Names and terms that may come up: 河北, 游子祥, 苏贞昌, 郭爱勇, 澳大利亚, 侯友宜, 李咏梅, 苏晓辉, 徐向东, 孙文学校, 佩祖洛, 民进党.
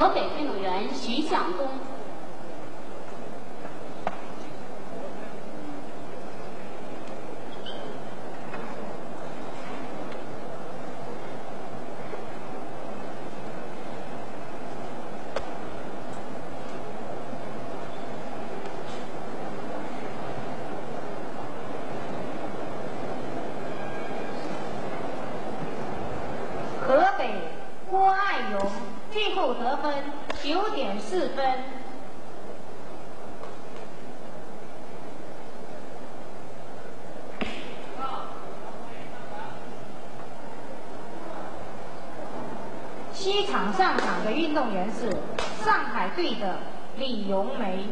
河北运动员徐向东。河北郭爱勇最后得分9.4分。西厂上场的运动员是上海队的李咏梅。